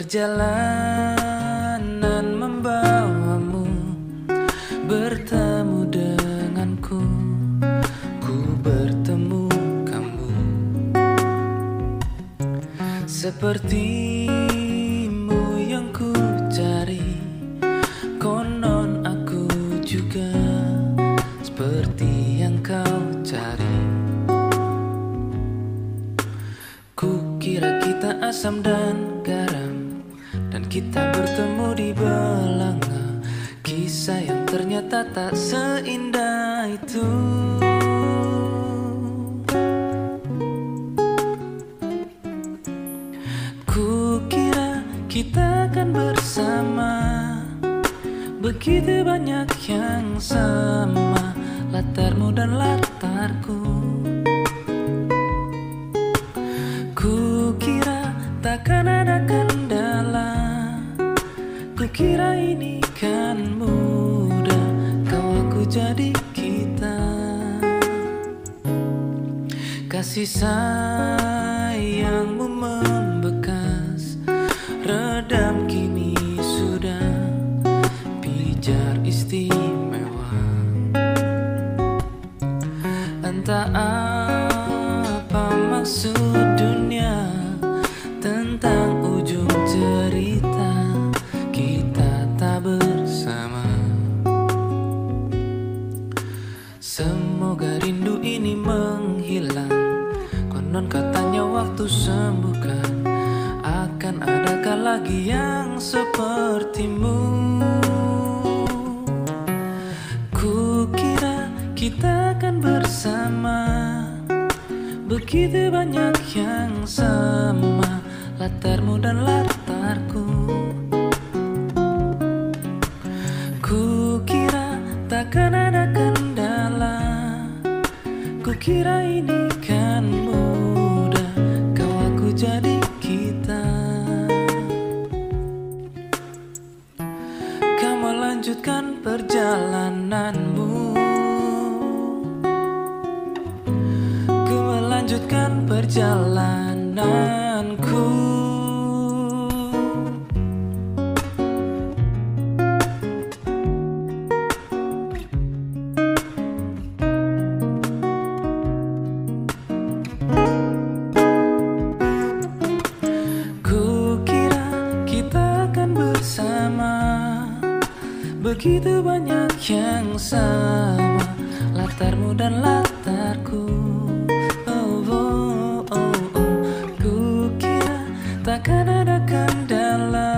Perjalanan membawamu bertemu denganku, ku bertemu kamu. Sepertimu yang ku cari, konon aku juga seperti yang kau cari. Ku kira kita asam dan garam, dan kita bertemu di belanga. Kisah yang ternyata tak seindah itu. Ku kira kita akan bersama, begitu banyak yang sama, latarmu dan latarku. Ku kira takkan ada kendala, ku kira ini kan mudah, kau aku jadi kita. Kasih sayangmu membekas, redam kini sudah pijar istimewa. Entah apa maksud dunia tentang ujung cerita kita tak bersama. Semoga rindu ini menghilang, konon katanya waktu sembuhkan. Akan adakah lagi yang sepertimu? Ku kira kita akan bersama, begitu banyak yang sama, latarmu dan latarku. Ku kira takkan ada kendala, ku kira ini kan mudah, kau aku jadi kita. Kamu lanjutkan perjalananmu, ku melanjutkan perjalananku. Begitu banyak yang sama, latarmu dan latarku. Oh, oh, oh, oh. Ku kira takkan ada kendala,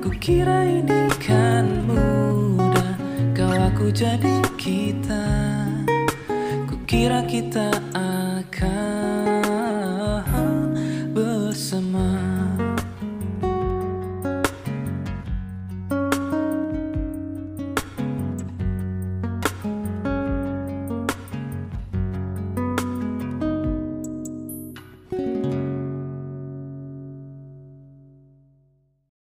ku kira ini kan mudah, kau aku jadi kita. Ku kira kita akan